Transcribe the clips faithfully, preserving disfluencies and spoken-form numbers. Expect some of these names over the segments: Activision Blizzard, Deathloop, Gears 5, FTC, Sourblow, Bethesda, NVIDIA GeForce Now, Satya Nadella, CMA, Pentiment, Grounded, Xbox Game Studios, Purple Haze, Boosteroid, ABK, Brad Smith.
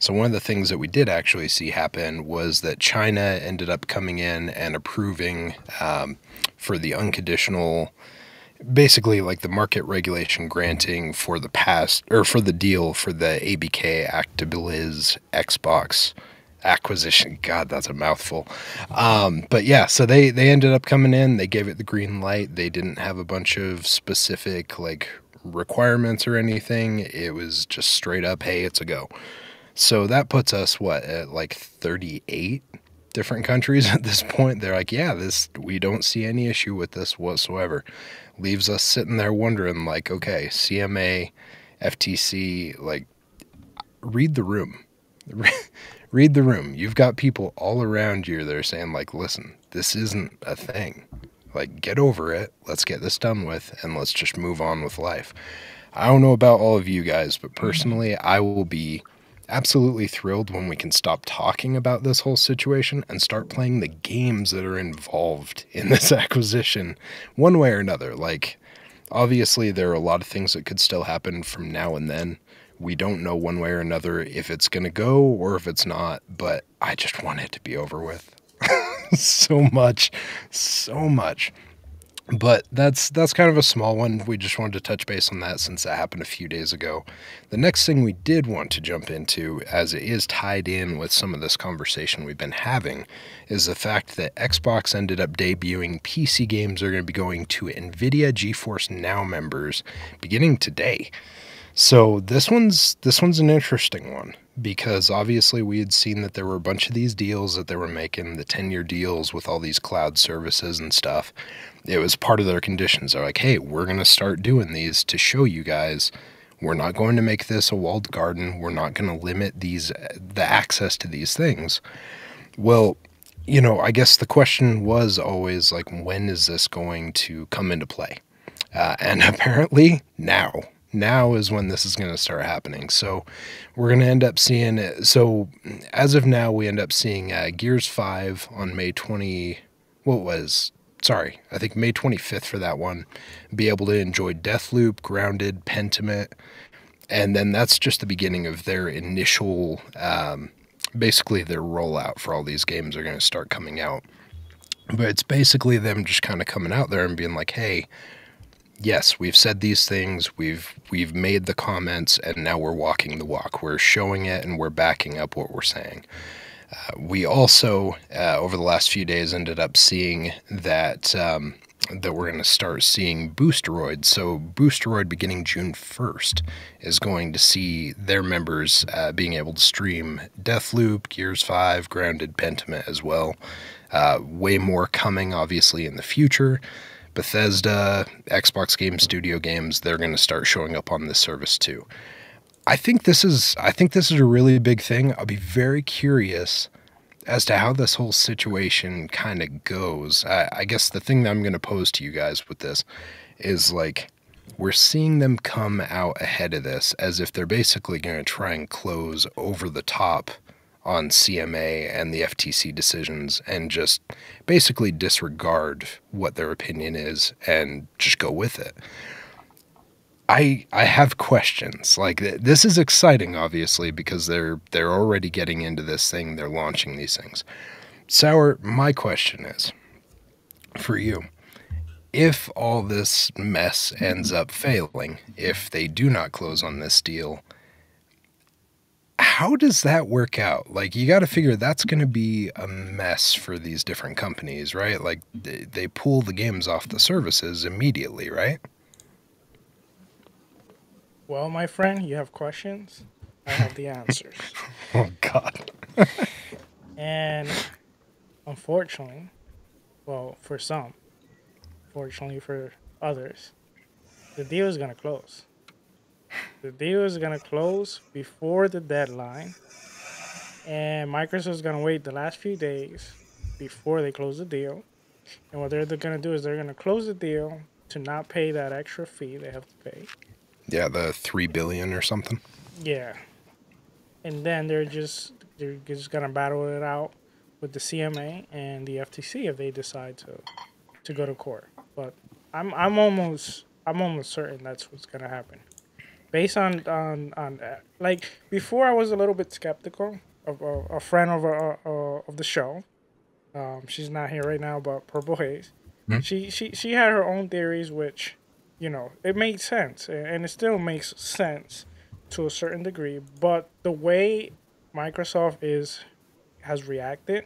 So one of the things that we did actually see happen was that China ended up coming in and approving um, for the unconditional, basically like the market regulation granting for the past, or for the deal for the A B K, Activision, Xbox acquisition. God, that's a mouthful. Um, but yeah, so they, they ended up coming in, they gave it the green light. They didn't have a bunch of specific like requirements or anything. It was just straight up, hey, it's a go. So that puts us, what, at like thirty-eight different countries at this point. They're like, yeah, this, we don't see any issue with this whatsoever. Leaves us sitting there wondering like, okay, C M A, F T C, like, read the room. Read the room. You've got people all around you that are saying like, listen, this isn't a thing. Like, get over it. Let's get this done with, and let's just move on with life. I don't know about all of you guys, but personally, I will be absolutely thrilled when we can stop talking about this whole situation and start playing the games that are involved in this acquisition one way or another. Like, obviously, there are a lot of things that could still happen from now and then. We don't know one way or another if it's going to go or if it's not, but I just want it to be over with. So much, so much. But that's that's kind of a small one. We just wanted to touch base on that since that happened a few days ago. The next thing we did want to jump into, as it is tied in with some of this conversation we've been having, is the fact that Xbox ended up debuting P C games that are going to be going to NVIDIA GeForce Now members beginning today. So this one's this one's an interesting one, because obviously we had seen that there were a bunch of these deals that they were making, the ten-year deals with all these cloud services and stuff. It was part of their conditions. They're like, hey, we're going to start doing these to show you guys we're not going to make this a walled garden. We're not going to limit these the access to these things. Well, you know, I guess the question was always like, when is this going to come into play? Uh, and apparently now. Now is when this is going to start happening. So we're going to end up seeing it. So as of now, we end up seeing uh, Gears five on May twentieth. What was? Sorry, I think May twenty-fifth for that one. Be able to enjoy Deathloop, Grounded, Pentiment. And then that's just the beginning of their initial, um, basically their rollout for all these games are going to start coming out. But it's basically them just kind of coming out there and being like, hey, yes, we've said these things, we've we've made the comments, and now we're walking the walk. We're showing it, and we're backing up what we're saying. Uh, we also, uh, over the last few days, ended up seeing that, um, that we're going to start seeing Boosteroid. So Boosteroid, beginning June first, is going to see their members uh, being able to stream Deathloop, Gears five, Grounded, Pentiment as well. Uh, way more coming, obviously, in the future. Bethesda, Xbox Game Studio games, they're going to start showing up on this service too. I think this is I think this is a really big thing. I'll be very curious as to how this whole situation kind of goes. I, I guess the thing that I'm going to pose to you guys with this is like, we're seeing them come out ahead of this as if they're basically going to try and close over the top on C M A and the F T C decisions and just basically disregard what their opinion is and just go with it. I I have questions. Like, th this is exciting, obviously, because they're they're already getting into this thing. They're launching these things. Sour, my question is for you. If all this mess ends up failing, if they do not close on this deal, how does that work out? Like, you got to figure that's going to be a mess for these different companies, right? Like, they, they pull the games off the services immediately, right? Well, my friend, you have questions. I have the answers. Oh, God. And unfortunately, well, for some, fortunately for others, the deal is going to close. The deal is going to close before the deadline, and Microsoft is going to wait the last few days before they close the deal. And what they're going to do is they're going to close the deal to not pay that extra fee they have to pay. Yeah, the three billion or something. Yeah, and then they're just they're just going to battle it out with the C M A and the F T C if they decide to to go to court. But I'm I'm almost I'm almost certain that's what's going to happen. based on on on like before, I was a little bit skeptical of a, a friend of a, a, of the show. Um, she's not here right now, but Purple Haze. Mm-hmm. She she she had her own theories, which, you know, it made sense, and it still makes sense to a certain degree. But the way Microsoft is has reacted,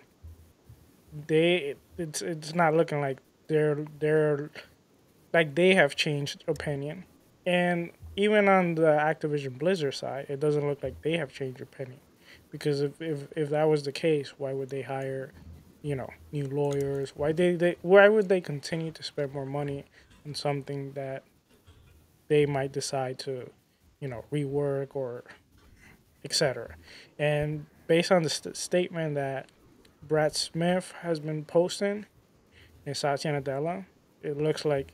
they it's it's not looking like they're they're like they have changed opinion. And even on the Activision Blizzard side, it doesn't look like they have changed opinion, because if if, if that was the case, why would they hire, you know, new lawyers? Why they, they why would they continue to spend more money on something that they might decide to, you know, rework or et cetera? And based on the st statement that Brad Smith has been posting in Satya Nadella, it looks like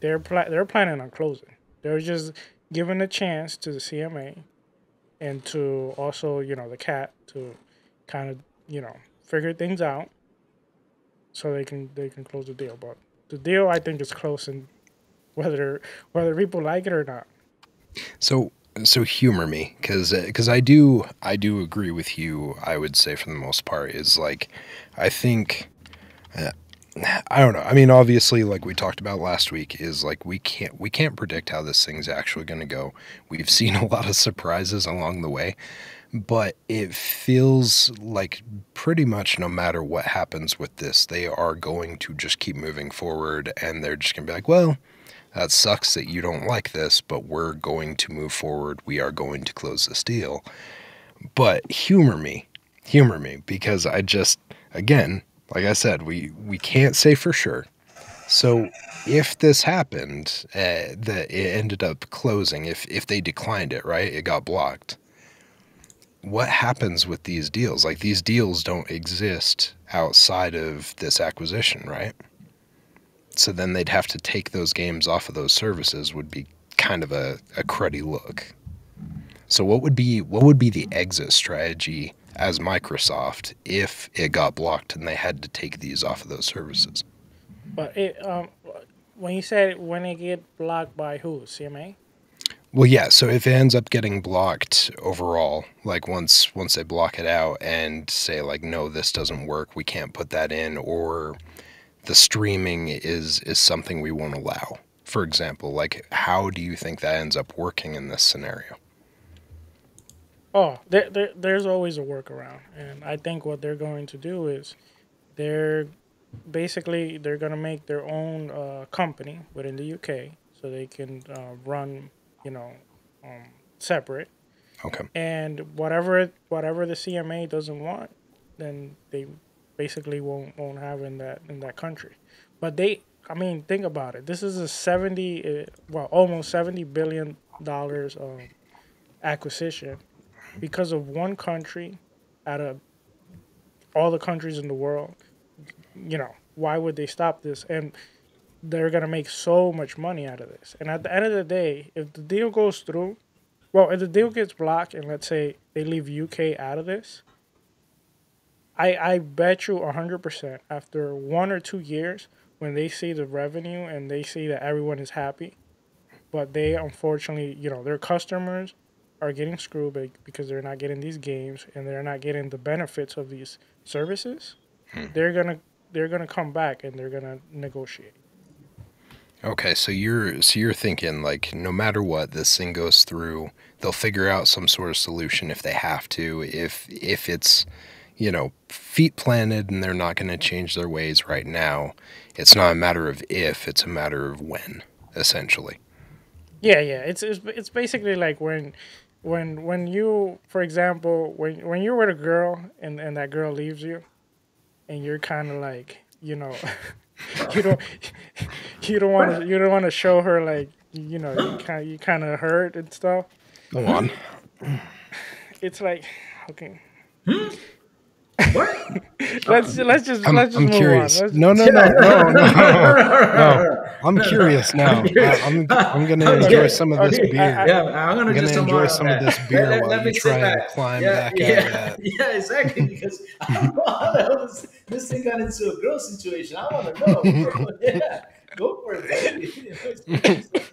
they're pl they're planning on closing. They're just giving a chance to the C M A and to also, you know, the C A T to kind of, you know, figure things out so they can they can close the deal. But the deal, I think, is close, and whether whether people like it or not. So so humor me, because because I do I do agree with you. I would say for the most part is like I think uh, I don't know. I mean, obviously, like we talked about last week, is like we can't we can't predict how this thing's actually going to go. We've seen a lot of surprises along the way. But it feels like pretty much no matter what happens with this, they are going to just keep moving forward, and they're just going to be like, well, that sucks that you don't like this, but we're going to move forward. We are going to close this deal. But humor me, humor me, because I just, again, like I said, we, we can't say for sure. So if this happened, uh, that it ended up closing, if, if they declined it, right, it got blocked. What happens with these deals? Like, these deals don't exist outside of this acquisition, right? So then they'd have to take those games off of those services, would be kind of a, a cruddy look. So what would be what would be the exit strategy as Microsoft if it got blocked and they had to take these off of those services? But it, um, when you said when it get blocked by who, C M A? Well, yeah, so if it ends up getting blocked overall, like once once they block it out and say, like, no, this doesn't work, we can't put that in, or the streaming is, is something we won't allow, for example, like, how do you think that ends up working in this scenario? Oh, there, there, there's always a workaround, and I think what they're going to do is they're basically they're going to make their own uh, company within the U K so they can uh, run... you know, um, separate. Okay. And whatever whatever the C M A doesn't want, then they basically won't won't have in that in that country. But they, I mean, think about it. This is a seventy, well, almost seventy billion dollars um, acquisition because of one country out of all the countries in the world. You know, why would they stop this? And they're going to make so much money out of this. And at the end of the day, if the deal goes through, well, if the deal gets blocked and let's say they leave U K out of this, I I bet you one hundred percent after one or two years when they see the revenue and they see that everyone is happy, but they unfortunately, you know, their customers are getting screwed because they're not getting these games and they're not getting the benefits of these services, hmm. they're going to they're going to come back and they're going to negotiate. Okay, so you're so you're thinking like no matter what this thing goes through, they'll figure out some sort of solution if they have to, if if it's, you know, feet planted and they're not going to change their ways right now. It's not a matter of if, it's a matter of when, essentially. Yeah, yeah, it's it's, it's basically like when when when you, for example, when when you're with a girl and and that girl leaves you and you're kind of like, you know, you don't you don't want to you don't want to show her like, you know, you kind of, you kind of hurt and stuff. Go on. It's like, okay. Hmm? What? let's let's just I'm, let's just I'm move curious. On. Let's no, no, no, no, no, no. I'm curious now. I'm curious. I, I'm, I'm gonna okay. enjoy some of this okay. beer. I, I, yeah, I'm gonna, I'm gonna enjoy some that. of this beer let, while let you try to back. climb yeah, back yeah, out of that. Yeah, exactly. Because I don't know how the hell this, this thing got into a girl situation. I want to know. Yeah, go for it.